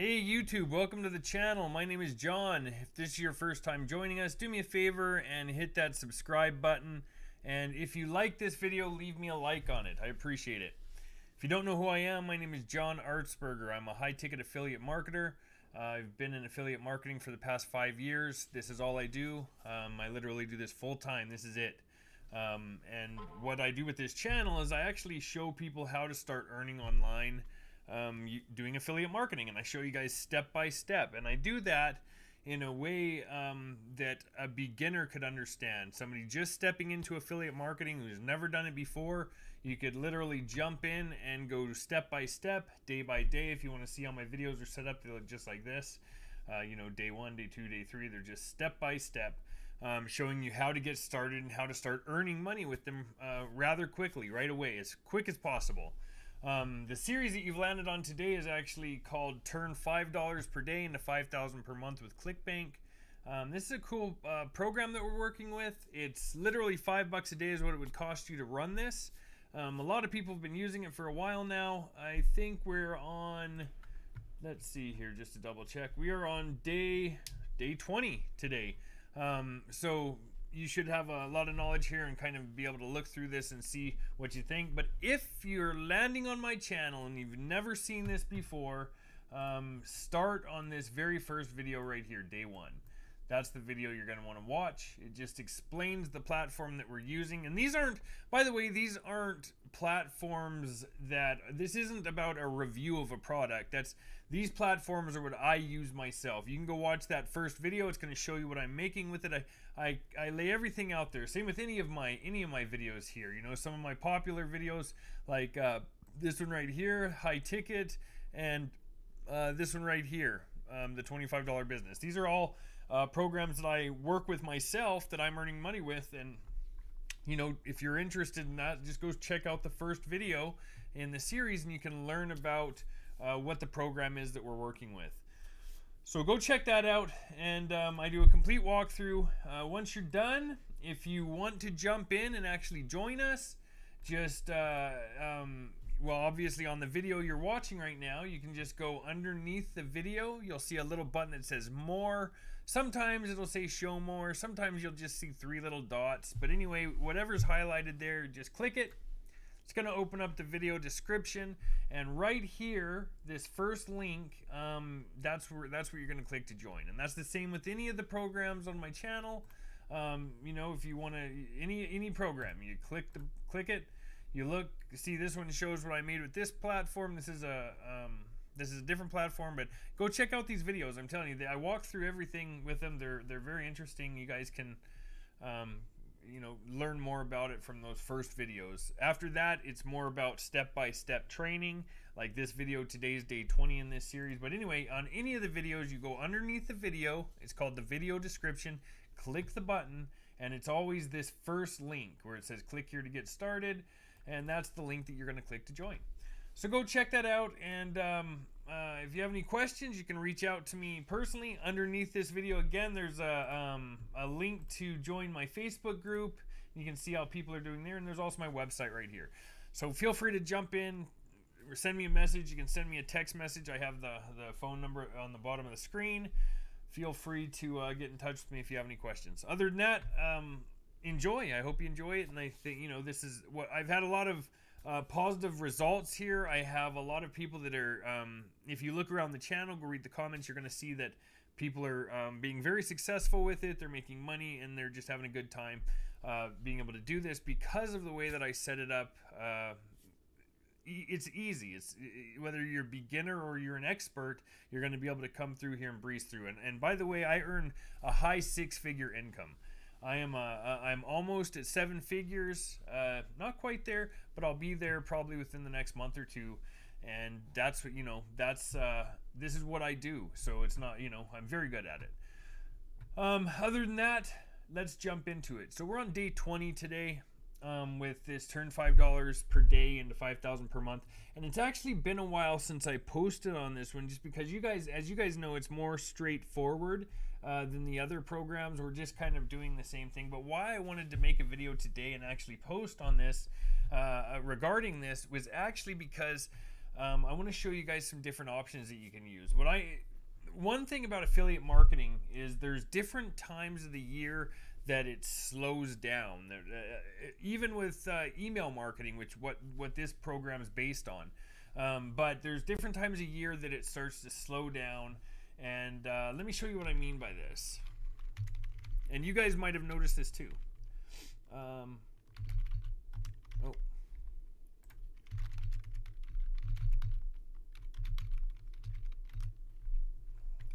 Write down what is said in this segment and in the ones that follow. Hey YouTube, welcome to the channel. My name is John. If this is your first time joining us, do me a favor and hit that subscribe button. And if you like this video, leave me a like on it. I appreciate it. If you don't know who I am, my name is John Artzberger. I'm a high-ticket affiliate marketer. I've been in affiliate marketing for the past 5 years. This is all I do. I literally do this full-time. This is it. And what I do with this channel is I actually show people how to start earning online doing affiliate marketing, and I show you guys step by step, and I do that in a way that a beginner could understand. Somebody just stepping into affiliate marketing who's never done it before, you could literally jump in and go step by step, day by day. If you want to see how my videos are set up, they look just like this. You know, day one, day two, day three, they're just step by step, showing you how to get started and how to start earning money with them rather quickly, right away, as quick as possible. The series that you've landed on today is actually called Turn $5 per day into $5,000 per month with ClickBank. This is a cool program that we're working with. It's literally $5 a day is what it would cost you to run this. A lot of people have been using it for a while now. I think we're on, let's see here just to double check. We are on day 20 today. So you should have a lot of knowledge here and kind of be able to look through this and see what you think. But if you're landing on my channel and you've never seen this before, start on this very first video right here, day one. That's the video you're going to want to watch. It just explains the platform that we're using. And these aren't, by the way, these aren't platforms that, this isn't about a review of a product. That's, these platforms are what I use myself. You can go watch that first video. It's going to show you what I'm making with it. I lay everything out there. Same with any of my videos here. You know, some of my popular videos, like this one right here, High Ticket, and this one right here, the $25 business. These are all programs that I work with myself that I'm earning money with. And you know, if you're interested in that, just go check out the first video in the series and you can learn about what the program is that we're working with. So go check that out, and I do a complete walkthrough. Once you're done, if you want to jump in and actually join us, just well, obviously on the video you're watching right now, you can just go underneath the video. You'll see a little button that says more. Sometimes it'll say show more. Sometimes you'll just see three little dots. But anyway, whatever's highlighted there, just click it. It's going to open up the video description. And right here, this first link, that's where you're going to click to join. And that's the same with any of the programs on my channel. You know, if you want to, any program, you click it. You look, see this one shows what I made with this platform. This is a different platform, but go check out these videos. I'm telling you, I walk through everything with them. They're very interesting. You guys can, you know, learn more about it from those first videos. After that, it's more about step-by-step training, like this video. Today's day 20 in this series. But anyway, on any of the videos, you go underneath the video. It's called the video description. Click the button, and it's always this first link where it says click here to get started, and that's the link that you're going to click to join. So go check that out, and if you have any questions, you can reach out to me personally. Underneath this video again, there's a link to join my Facebook group. You can see how people are doing there, and there's also my website right here. So feel free to jump in or send me a message. You can send me a text message. I have the phone number on the bottom of the screen. Feel free to get in touch with me if you have any questions. Other than that, enjoy. I hope you enjoy it. And I think, you know, this is what I've had a lot of positive results here. I have a lot of people that are, if you look around the channel, go read the comments, you're going to see that people are being very successful with it. They're making money and they're just having a good time being able to do this because of the way that I set it up. It's easy. It's whether you're a beginner or you're an expert, you're going to be able to come through here and breeze through. And by the way, I earn a high six-figure income. I'm almost at 7 figures, not quite there, but I'll be there probably within the next month or two. And that's what, you know, that's this is what I do. So it's not, you know, I'm very good at it. Other than that, let's jump into it. So we're on day 20 today. With this turn $5 per day into $5,000 per month. And it's actually been a while since I posted on this one, just because you guys, as you guys know, it's more straightforward than the other programs. We're just kind of doing the same thing. But why I wanted to make a video today and actually post on this regarding this was actually because I want to show you guys some different options that you can use. One thing about affiliate marketing is there's different times of the year that it slows down. Even with email marketing, which what this program is based on. But there's different times a year that it starts to slow down. And let me show you what I mean by this. And you guys might have noticed this too. Oh.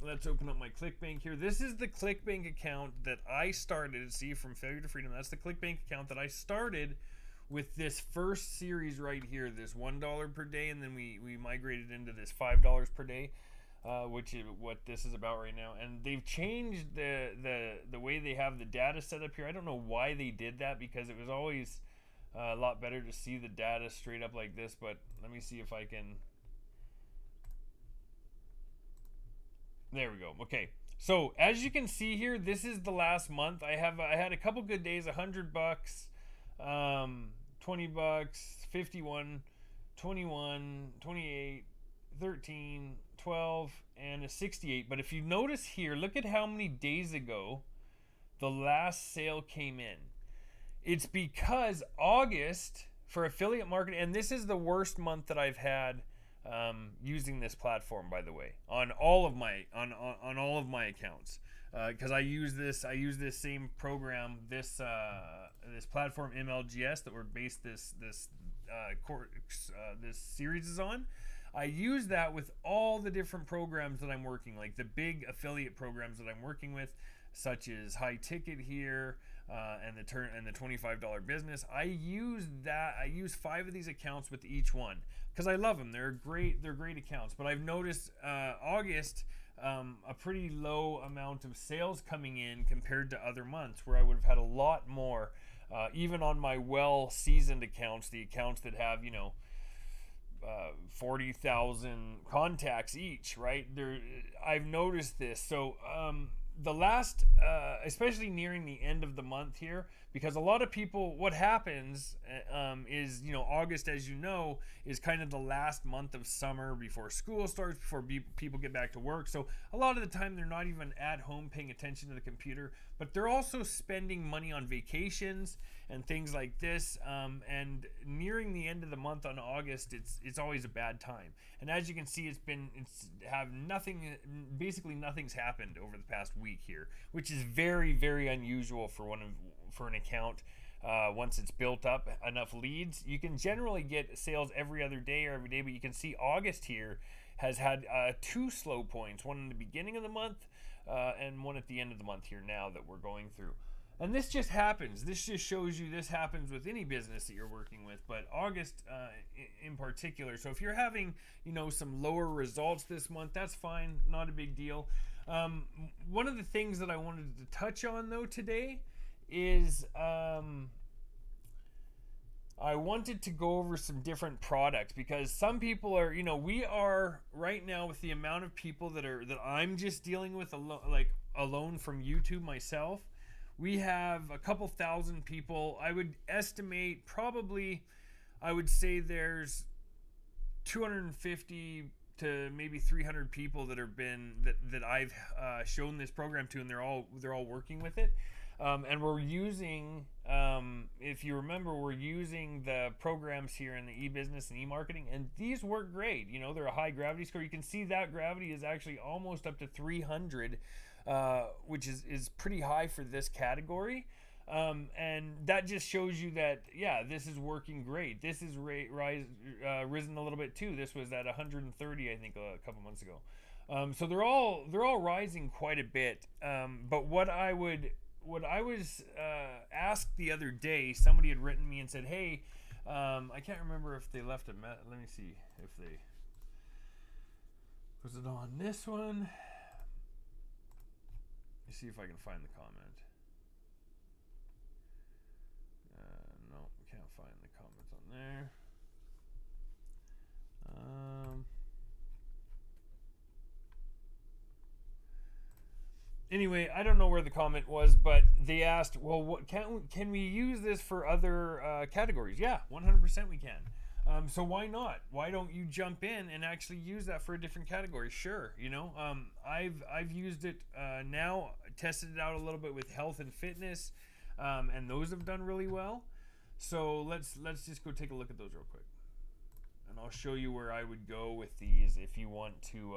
Let's open up my ClickBank here. This is the ClickBank account that I started. See, From Failure to Freedom. That's the ClickBank account that I started with this first series right here, this $1 per day, and then we migrated into this $5 per day, which is what this is about right now. And they've changed the way they have the data set up here. I don't know why they did that, because it was always a lot better to see the data straight up like this. But let me see if I can. There we go. Okay, so as you can see here, this is the last month. I had a couple good days, $100, $20, 51, 21, 28, 13, 12, and a 68. But if you notice here, look at how many days ago the last sale came in. It's because August for affiliate marketing, and this is the worst month that I've had using this platform, by the way, on all of my on all of my accounts, because I use this same program, this platform MLGS that we're based this series is on. I use that with all the different programs that I'm working, like the big affiliate programs that I'm working with, such as High Ticket here. And the $25 business. I use 5 of these accounts with each one because I love them. They're great accounts. But I've noticed August a pretty low amount of sales coming in compared to other months where I would have had a lot more. Even on my well-seasoned accounts, the accounts that have 40,000 contacts each, right? I've noticed this. So. The last, especially nearing the end of the month here, because a lot of people, what happens is, August, as you know, is kind of the last month of summer before school starts, before people get back to work. So a lot of the time they're not even at home paying attention to the computer, but they're also spending money on vacations and things like this. And nearing the end of the month on August, it's always a bad time. And as you can see, basically nothing's happened over the past week here, which is very, very unusual for an account. Once it's built up enough leads, you can generally get sales every other day or every day, but you can see August here has had 2 slow points, one in the beginning of the month and one at the end of the month here now that we're going through. And this just happens. This just shows you this happens with any business that you're working with, but August in particular. So if you're having, some lower results this month, that's fine. Not a big deal. One of the things that I wanted to touch on though today is I wanted to go over some different products, because some people are, we are right now with the amount of people that I'm just dealing with alone from YouTube myself. We have a couple thousand people. I would estimate probably, I would say there's 250 to maybe 300 people that I've shown this program to, and they're all working with it. And we're using, if you remember, we're using the programs here in the e-business and e-marketing, and these work great. They're a high gravity score. You can see that gravity is actually almost up to 300, which is pretty high for this category. And that just shows you that, yeah, this is working great. This is risen a little bit too. This was at 130, I think, a couple months ago. So they're all rising quite a bit. But what I was asked the other day, somebody had written me and said, hey, I can't remember if they left a message. Let me see if they, was it on this one? Let me see if I can find the comment. No, we can't find the comments on there. Anyway, I don't know where the comment was, but they asked, well, what, can we use this for other categories? Yeah, 100% we can. So why not? Why don't you jump in and actually use that for a different category? Sure, you know, I've used it now, tested it out a little bit with health and fitness, and those have done really well. So let's just go take a look at those real quick, and I'll show you where I would go with these if you want to,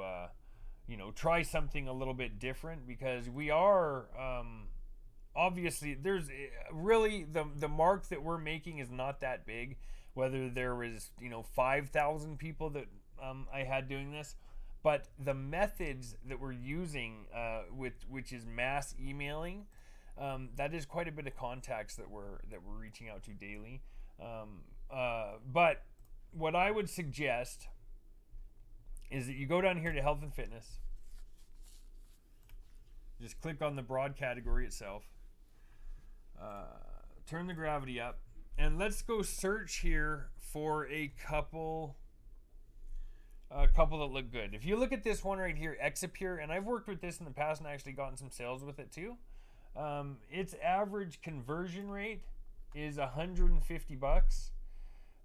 you know, try something a little bit different, because we are. Obviously, there's really the mark that we're making is not that big. Whether there was, you know, 5,000 people that I had doing this, but the methods that we're using, which is mass emailing, that is quite a bit of contacts that we're reaching out to daily. But what I would suggest is that you go down here to health and fitness, just click on the broad category itself. Turn the gravity up, and let's go search here for a couple that look good. If you look at this one right here, Exipure, and I've worked with this in the past and actually gotten some sales with it too. Its average conversion rate is 150 bucks,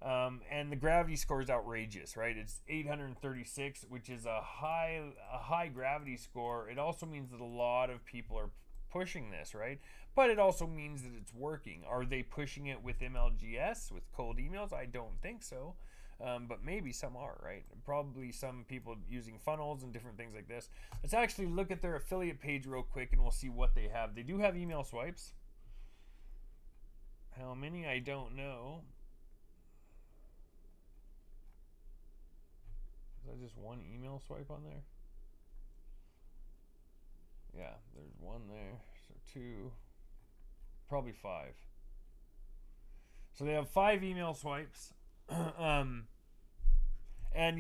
and the gravity score is outrageous, right? It's 836, which is a high gravity score. It also means that a lot of people are pushing this, right? But it also means that it's working. Are they pushing it with MLGS, with cold emails? I don't think so, but maybe some are, right? Probably some people using funnels and different things like this. Let's actually look at their affiliate page real quick and we'll see what they have. They do have email swipes. How many? I don't know. Is that just one email swipe on there? Yeah, there's one there, so two, probably five. So they have 5 email swipes. And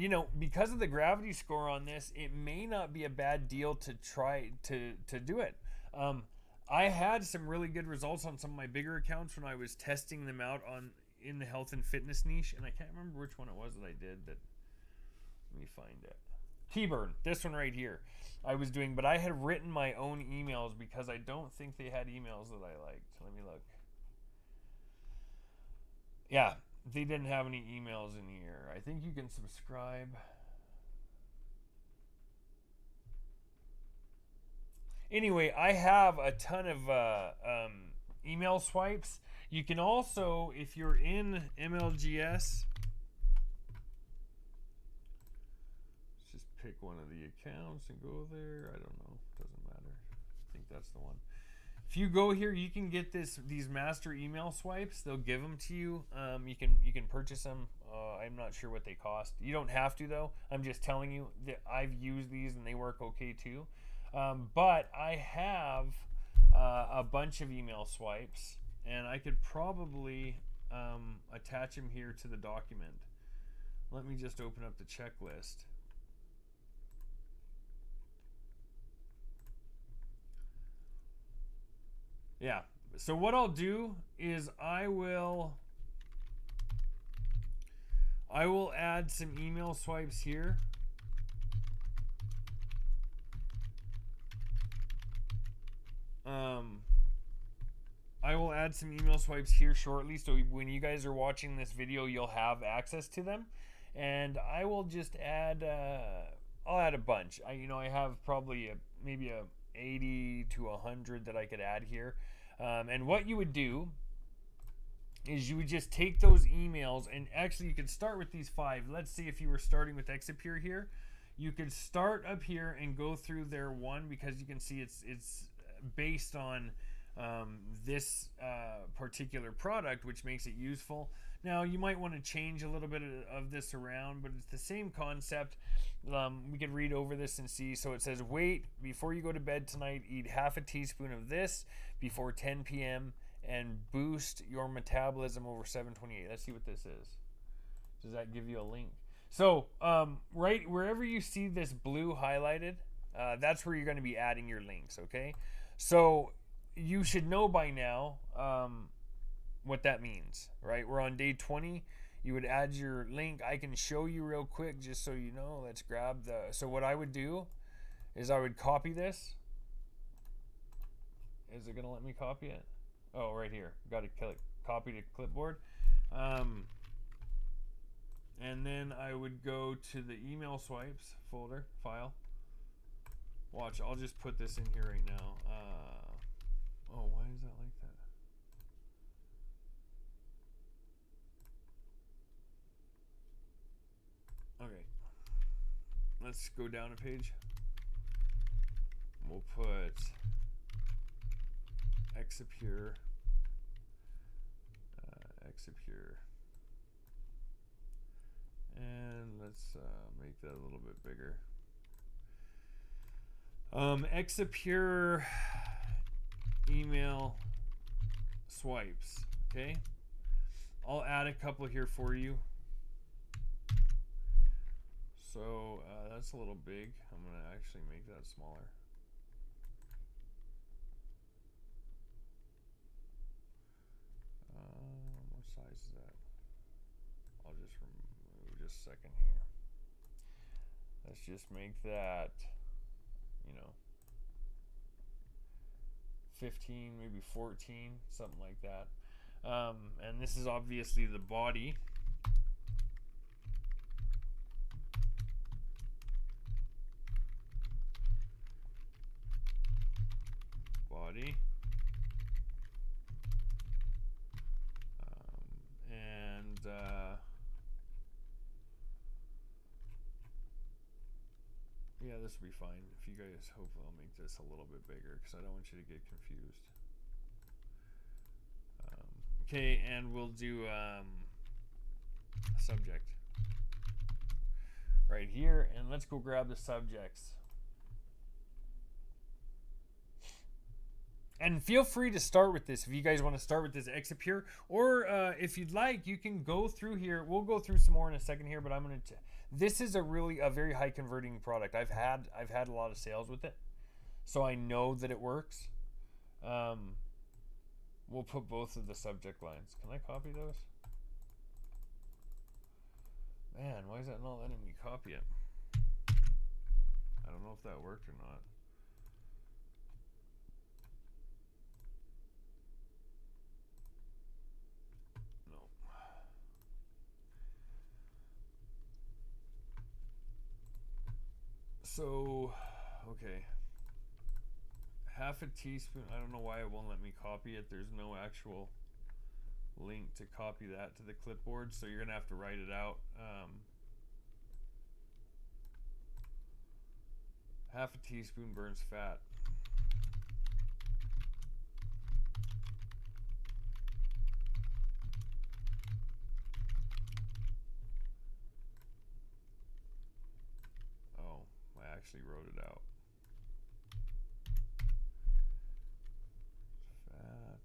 you know, because of the gravity score on this, it may not be a bad deal to try to do it. I had some really good results on some of my bigger accounts when I was testing them out in the health and fitness niche, and I can't remember which one it was that I did that. Let me find it. Keyburn, this one right here, I was doing, but I had written my own emails because I don't think they had emails that I liked. Let me look. Yeah, they didn't have any emails in here. I think you can subscribe. Anyway, I have a ton of email swipes. You can also, if you're in MLGS, pick one of the accounts and go there. I don't know, doesn't matter. I think that's the one. If you go here, you can get these master email swipes. They'll give them to you. You can purchase them. I'm not sure what they cost. You don't have to though. I'm just telling you that I've used these and they work okay too. But I have a bunch of email swipes, and I could probably attach them here to the document. Let me just open up the checklist. Yeah, so what I'll do is I will add some email swipes here. I will add some email swipes here shortly, so when you guys are watching this video, you'll have access to them. And I will just add, I'll add a bunch. You know, I have probably maybe 80 to 100 that I could add here. And what you would do is you would just take those emails, and actually you could start with these 5. Let's see, if you were starting with Exipure here, you could start up here and go through their one, because you can see it's based on this particular product, which makes it useful. Now you might want to change a little bit of this around, but it's the same concept. We can read over this and see. So it says, wait, before you go to bed tonight, eat half a teaspoon of this before 10 p.m. and boost your metabolism over 728. Let's see what this is. Does that give you a link? So right wherever you see this blue highlighted, that's where you're going to be adding your links. Okay, so you should know by now what that means, right? We're on day 20. You would add your link. I can show you real quick just so you know. Let's grab the, so what I would do is I would copy this. Is it gonna let me copy it? Oh, right here, got to copy to clipboard. and then I would go to the email swipes folder, file. Watch, I'll just put this in here right now. Oh, why is that like that? Okay, let's go down a page. We'll put Exipure, and let's make that a little bit bigger. Exipure email swipes. Okay, I'll add a couple here for you. So that's a little big. I'm gonna actually make that smaller. What size is that? I'll just remove just a second here. Let's just make that, you know, 15, maybe 14, something like that. And this is obviously the body. Yeah, this will be fine. If you guys, hopefully I'll make this a little bit bigger because I don't want you to get confused. Okay, and we'll do subject right here, and let's go grab the subjects. And feel free to start with this if you guys want to start with this Exipure, or if you'd like, you can go through here. We'll go through some more in a second here, but I'm going to. This is a very high converting product. I've had a lot of sales with it, so I know that it works. We'll put both of the subject lines. Can I copy those? Man, why is that not letting me copy it? I don't know if that worked or not. So, okay, half a teaspoon. I don't know why it won't let me copy it. There's no actual link to copy that to the clipboard, so you're gonna have to write it out. Half a teaspoon burns fat. Actually wrote it out. Fat.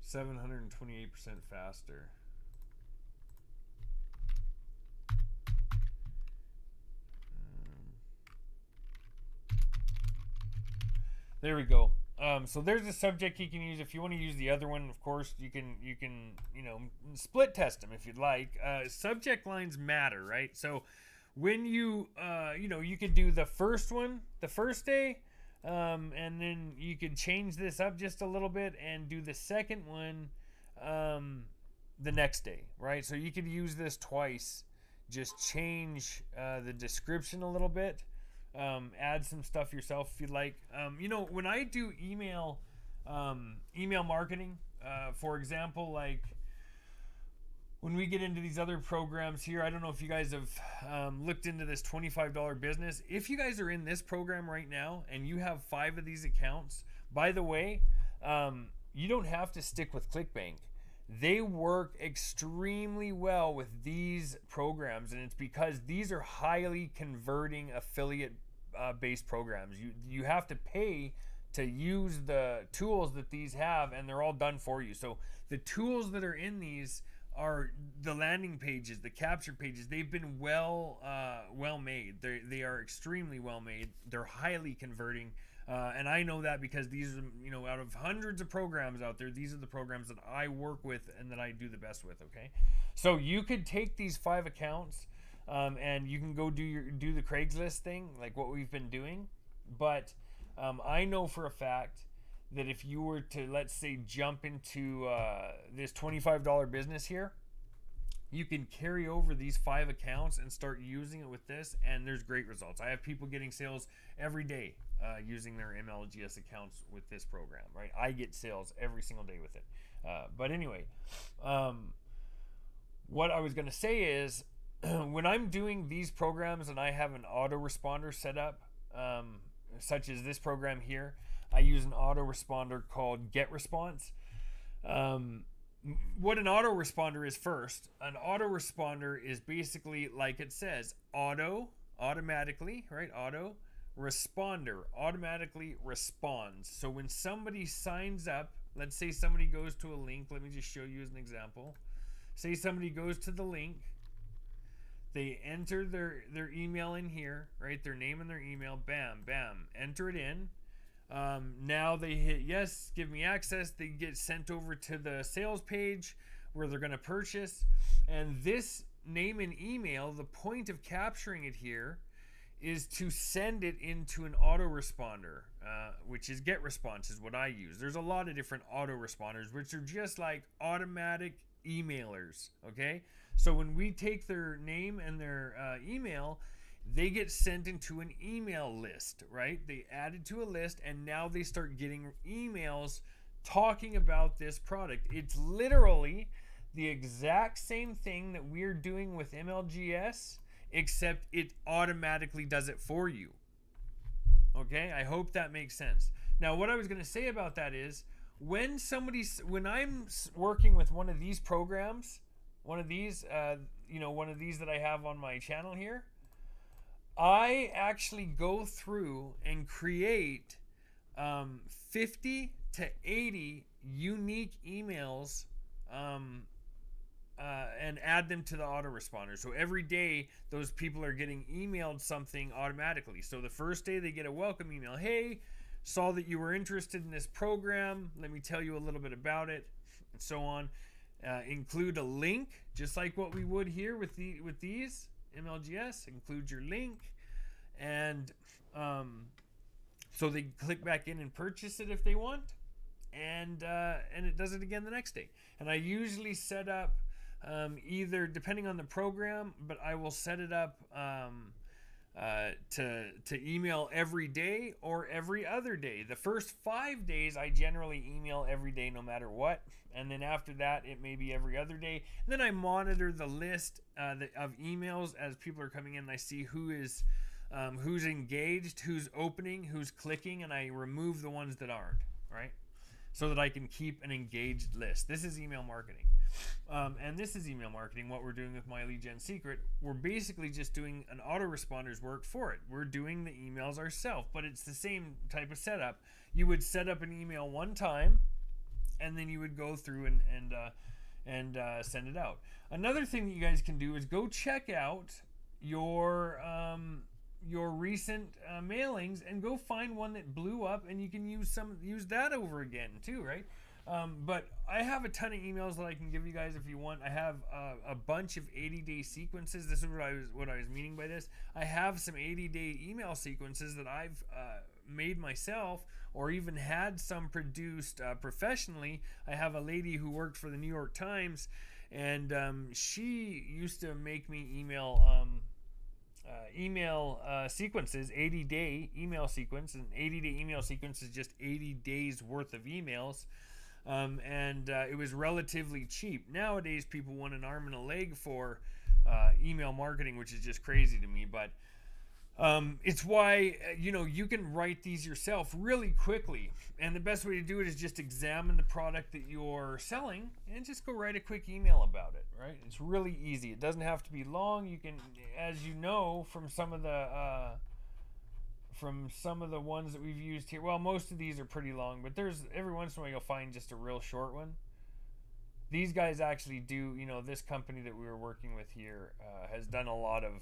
728% faster. There we go. So there's a subject you can use. If you want to use the other one, of course, you can you know, split test them if you'd like. Subject lines matter, right? So when you, you know, you could do the first one, the first day, and then you could change this up just a little bit and do the second one the next day, right? So you could use this twice, just change the description a little bit, add some stuff yourself if you'd like. You know, when I do email, email marketing, for example, like, when we get into these other programs here, I don't know if you guys have looked into this $25 business. If you guys are in this program right now and you have 5 of these accounts, by the way, you don't have to stick with ClickBank. They work extremely well with these programs, and it's because these are highly converting affiliate-based programs. You have to pay to use the tools that these have, and they're all done for you. So the tools that are in these are the landing pages, the capture pages. They've been well made. They are extremely well made. They're highly converting, and I know that because these are, you know, out of hundreds of programs out there, these are the programs that I work with and that I do the best with. Okay, so you could take these 5 accounts, and you can go do the Craigslist thing, like what we've been doing. But I know for a fact that if you were to, let's say, jump into this $25 business here, you can carry over these 5 accounts and start using it with this, and there's great results. I have people getting sales every day using their MLGS accounts with this program, right? I get sales every single day with it. But anyway, what I was going to say is when I'm doing these programs and I have an autoresponder set up, such as this program here, I use an autoresponder called GetResponse. What an autoresponder is first, an autoresponder is basically like it says, automatically, right? Auto responder automatically responds. So when somebody signs up, let's say somebody goes to a link, let me just show you as an example. Say somebody goes to the link, they enter their email in here, right? Their name and their email, bam, bam, enter it in. Now they hit yes, give me access. They get sent over to the sales page where they're going to purchase. And this name and email, the point of capturing it here is to send it into an autoresponder, which is GetResponse is what I use. There's a lot of different autoresponders, which are just like automatic emailers. Okay. So when we take their name and their email, they get sent into an email list, right? They added to a list and now they start getting emails talking about this product. It's literally the exact same thing that we're doing with MLGS, except it automatically does it for you. Okay, I hope that makes sense. Now, what I was going to say about that is when I'm working with one of these programs, one of these that I have on my channel here, I actually go through and create 50 to 80 unique emails and add them to the autoresponder. So every day those people are getting emailed something automatically. So the first day they get a welcome email. Hey, saw that you were interested in this program. Let me tell you a little bit about it, and so on. Include a link, just like what we would here with these. MLGS, include your link, and so they click back in and purchase it if they want, and it does it again the next day. And I usually set up either, depending on the program, but I will set it up to email every day or every other day. The first 5 days I generally email every day no matter what, and then after that it may be every other day. And then I monitor the list of emails as people are coming in. I see who is who's engaged, who's opening, who's clicking, and I remove the ones that aren't, right, so that I can keep an engaged list. This is email marketing. And this is email marketing. What we're doing with My Lead Gen Secret, we're basically just doing an autoresponder's work for it. We're doing the emails ourselves, but it's the same type of setup. You would set up an email one time, and then you would go through and send it out. Another thing that you guys can do is go check out your recent mailings and go find one that blew up, and you can use that over again too, right? But I have a ton of emails that I can give you guys if you want. I have a bunch of 80-day sequences. This is what I was meaning by this. I have some 80-day email sequences that I've made myself, or even had some produced professionally. I have a lady who worked for the New York Times, and she used to make me email sequences, 80-day email sequence. An 80-day email sequence is just 80 days worth of emails. It was relatively cheap. Nowadays, people want an arm and a leg for email marketing, which is just crazy to me. But it's why, you know, you can write these yourself really quickly. And the best way to do it is just examine the product that you're selling and just go write a quick email about it, right? It's really easy. It doesn't have to be long. You can, as you know, from some of the ones that we've used here. Well, most of these are pretty long, but there's every once in a while you'll find just a real short one. These guys actually do, you know, this company that we were working with here has done a lot of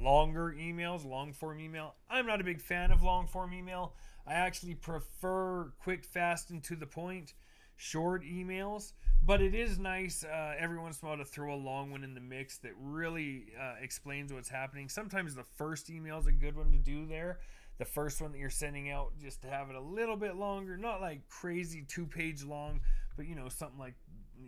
longer emails, long form email. I'm not a big fan of long form email. I actually prefer quick, fast, and to the point, short emails. But it is nice every once in a while to throw a long one in the mix that really explains what's happening. Sometimes the first email is a good one to do there. The first one that you're sending out, just to have it a little bit longer, not like crazy 2-page long, but you know, something like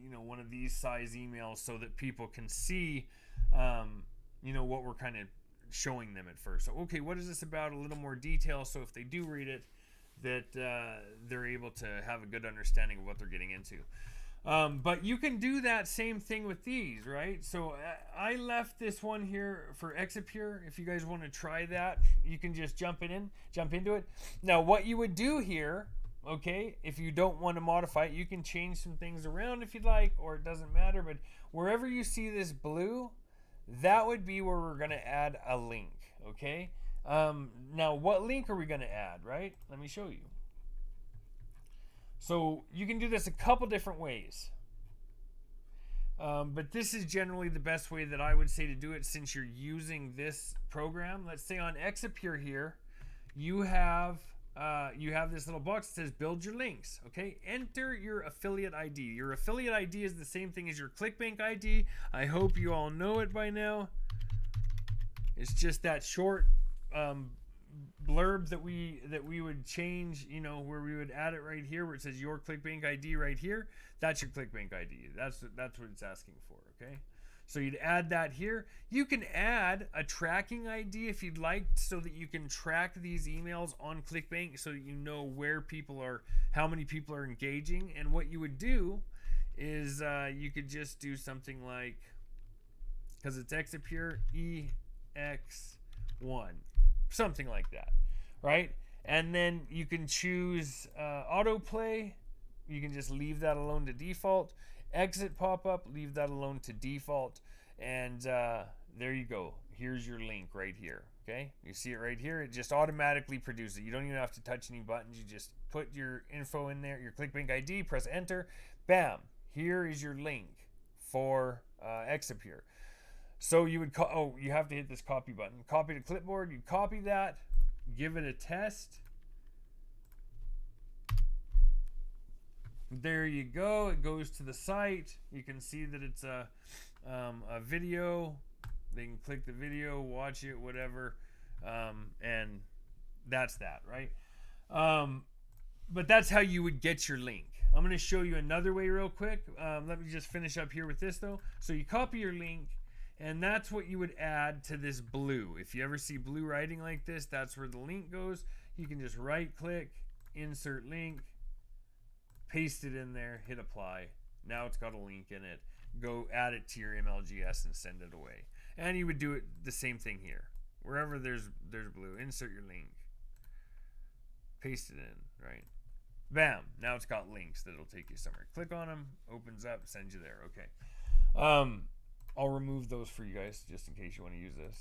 you know, one of these size emails so that people can see, you know, what we're kind of showing them at first. So, okay, what is this about? A little more detail. So if they do read it, that they're able to have a good understanding of what they're getting into. But you can do that same thing with these, right? So I left this one here for Exipure. If you guys want to try that, you can just jump into it. Now, what you would do here, okay, if you don't want to modify it, you can change some things around if you'd like, or it doesn't matter. But wherever you see this blue, that would be where we're going to add a link, okay? Now, what link are we going to add, right? Let me show you. So you can do this a couple different ways, but this is generally the best way that I would say to do it since you're using this program. Let's say on Exipure here, you have this little box that says build your links. Okay, enter your affiliate ID. Your affiliate ID is the same thing as your ClickBank ID. I hope you all know it by now. It's just that short blurb that we would change, you know, where we would add it right here where it says your ClickBank ID right here. That's your ClickBank ID. That's what it's asking for, okay? So you'd add that here. You can add a tracking ID if you'd like so that you can track these emails on ClickBank so that you know where people are, how many people are engaging. And what you would do is you could just do something like, because it's Exipure, EX1. Something like that, right? And then you can choose autoplay. You can just leave that alone to default. Exit pop-up, leave that alone to default. And there you go. Here's your link right here, okay? You see it right here. It just automatically produces it. You don't even have to touch any buttons. You just put your info in there, your ClickBank ID, press enter. Bam, here is your link for Exipure. So you would, oh, you have to hit this copy button. Copy to clipboard, you copy that, give it a test. There you go, it goes to the site. You can see that it's a video. They can click the video, watch it, whatever. And that's that, right? But that's how you would get your link. I'm gonna show you another way real quick. Let me just finish up here with this though. So you copy your link, and that's what you would add to this blue. If you ever see blue writing like this, that's where the link goes. You can just right click, insert link, paste it in there, hit apply. Now it's got a link in it. Go add it to your MLGS and send it away. And you would do it the same thing here. Wherever there's blue, insert your link, paste it in, right? Bam, now it's got links that'll take you somewhere. Click on them, opens up, sends you there, okay. I'll remove those for you guys just in case you want to use this.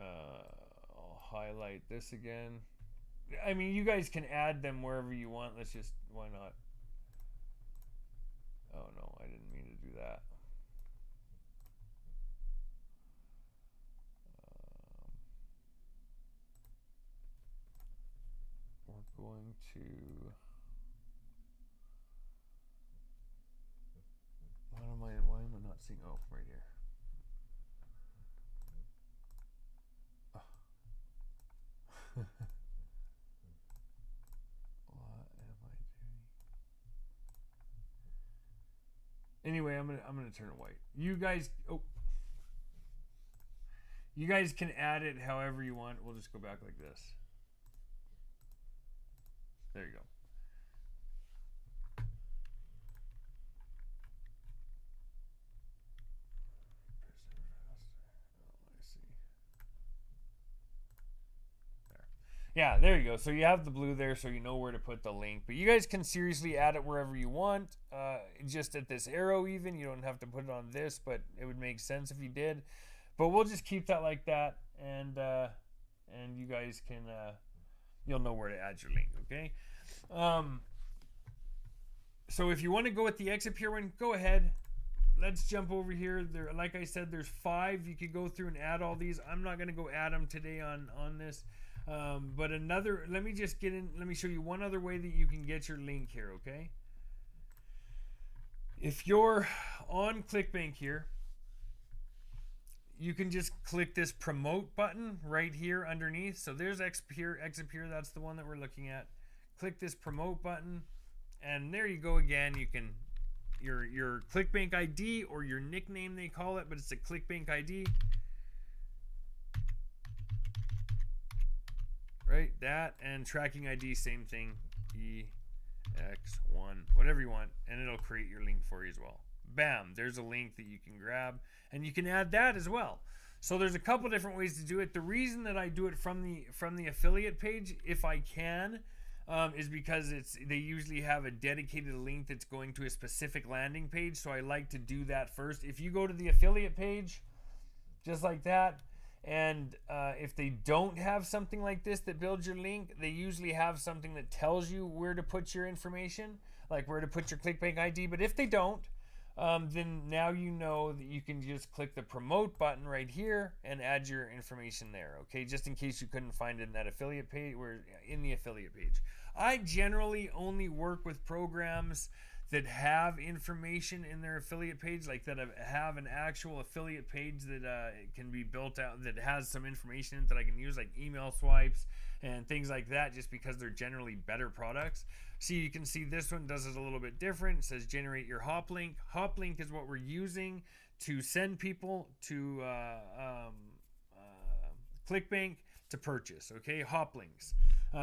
I'll highlight this again. I mean, you guys can add them wherever you want. Let's just, why not? Oh no, I didn't mean to do that. We're going to... Why am I not seeing, oh, right here. Oh. What am I doing? Anyway, I'm gonna turn it white. You guys, oh. You guys can add it however you want. We'll just go back like this. There you go. Yeah, there you go. So you have the blue there, so you know where to put the link. But you guys can seriously add it wherever you want, just at this arrow even. You don't have to put it on this, but it would make sense if you did. But we'll just keep that like that, and you guys can, you'll know where to add your link, okay? So if you want to go with the Exipure one, go ahead. Let's jump over here. There, like I said, there's 5. You could go through and add all these. I'm not going to go add them today on this. But another, let me just get in, let me show you one other way that you can get your link here, okay? If you're on ClickBank here, you can just click this promote button right here underneath. So there's Exipure, that's the one that we're looking at. Click this promote button, And there you go again. You can your ClickBank ID or your nickname, they call it, but it's a ClickBank ID. Right, that and tracking ID, same thing, EX1, whatever you want, and it'll create your link for you as well. Bam, there's a link that you can grab, and you can add that as well. So there's a couple different ways to do it. The reason that I do it from the affiliate page, if I can, is because they usually have a dedicated link that's going to a specific landing page, so I like to do that first. If you go to the affiliate page, just like that, and if they don't have something like this that builds your link, they usually have something that tells you where to put your information, like where to put your ClickBank ID. But if they don't, then now you know that you can just click the promote button right here and add your information there, okay? Just in case you couldn't find it in that affiliate page or in the affiliate page. I generally only work with programs that have information in their affiliate page, like that have an actual affiliate page that can be built out, that has some information in it that I can use, like email swipes and things like that, just because they're generally better products. So you can see this one does it a little bit different. It says generate your hop link. Hop link is what we're using to send people to ClickBank to purchase, okay? Hop links.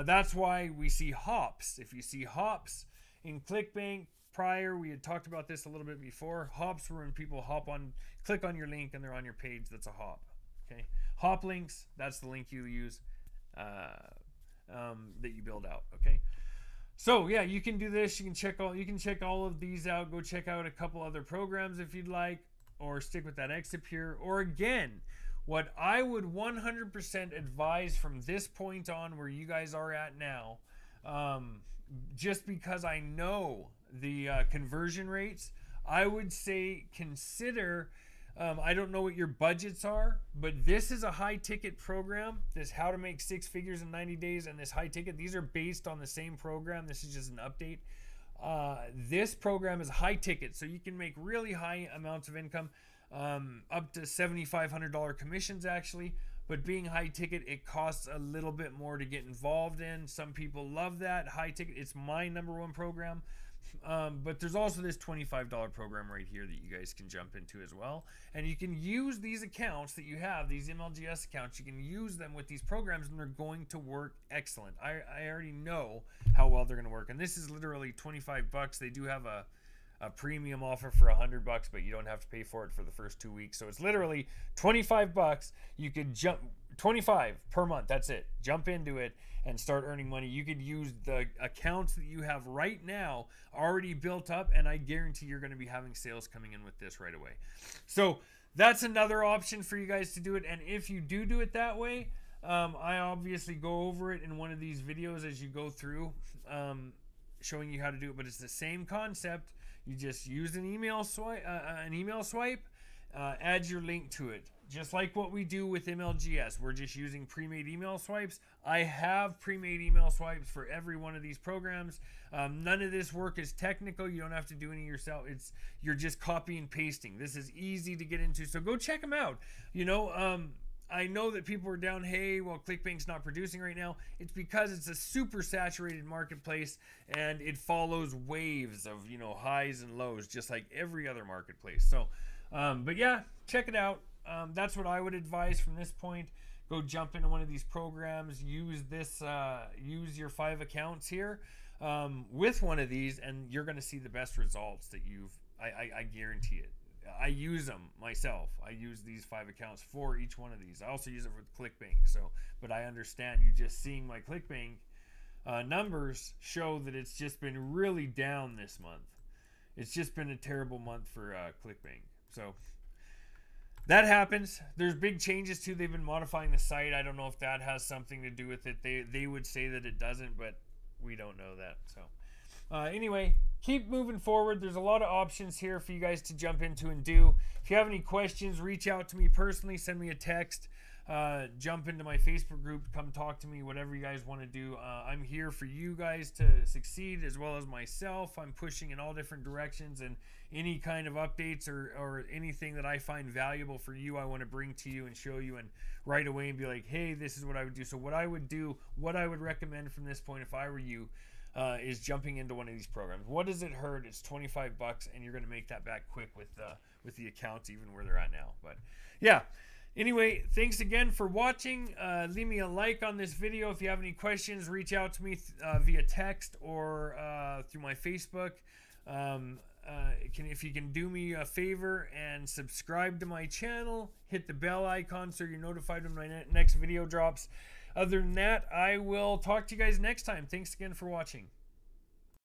That's why we see hops. If you see hops in ClickBank, prior, we had talked about this a little bit before. Hops were when people click on your link and they're on your page. That's a hop. Okay, hop links. That's the link you use that you build out. Okay, so yeah, you can do this. You can check all of these out. Go check out a couple other programs if you'd like, or stick with that Exipure. Or again, what I would 100% advise from this point on, where you guys are at now, just because I know the conversion rates, I would say consider, I don't know what your budgets are, but this is a high ticket program. This How to Make Six Figures in 90 Days and this high ticket, these are based on the same program. This is just an update. This program is high ticket, so you can make really high amounts of income, up to $7,500 commissions actually. But being high ticket, it costs a little bit more to get involved in. Some people love that high ticket. It's my #1 program. But there's also this $25 program right here that you guys can jump into as well. And you can use these accounts that you have, these MLGS accounts, you can use them with these programs and they're going to work excellent. I already know how well they're going to work. And this is literally 25 bucks. They do have a premium offer for 100 bucks, but you don't have to pay for it for the first 2 weeks. So it's literally 25 bucks. You could jump 25 per month. That's it. Jump into it and start earning money. You could use the accounts that you have right now already built up, and I guarantee you're going to be having sales coming in with this right away. So that's another option for you guys to do it. And if you do it that way, I obviously go over it in one of these videos as you go through, showing you how to do it, but it's the same concept. You just use an email swipe, add your link to it. Just like what we do with MLGS, we're just using pre-made email swipes. I have pre-made email swipes for every one of these programs. None of this work is technical. You don't have to do any yourself. You're just copy and pasting. This is easy to get into, so go check them out. You know, I know that people are down, hey, well, ClickBank's not producing right now. It's because it's a super saturated marketplace and it follows waves of, you know, highs and lows, just like every other marketplace. So, but yeah, check it out. That's what I would advise from this point. Go jump into one of these programs. Use this. Use your 5 accounts here with one of these, and you're going to see the best results that you've. I guarantee it. I use them myself. I use these 5 accounts for each one of these. I also use it with ClickBank. So, but I understand you just seeing my ClickBank numbers show that it's just been really down this month. It's just been a terrible month for ClickBank. So. That happens. There's big changes too. They've been modifying the site. I don't know if that has something to do with it. They would say that it doesn't, but we don't know that. So anyway, keep moving forward. There's a lot of options here for you guys to jump into and do. If you have any questions, reach out to me personally. Send me a text. Jump into my Facebook group. Come talk to me, whatever you guys want to do. I'm here for you guys to succeed as well as myself. I'm pushing in all different directions, and any kind of updates or anything that I find valuable for you, I want to bring to you and show you and right away and be like, hey, this is what I would do. So what I would recommend from this point if I were you, is jumping into one of these programs. What does it hurt? It's 25 bucks, and you're going to make that back quick with the accounts, even where they're at now. But yeah. Anyway, thanks again for watching. Leave me a like on this video. If you have any questions, reach out to me via text or through my Facebook. If you can do me a favor and subscribe to my channel, hit the bell icon so you're notified when my next video drops. Other than that, I will talk to you guys next time. Thanks again for watching.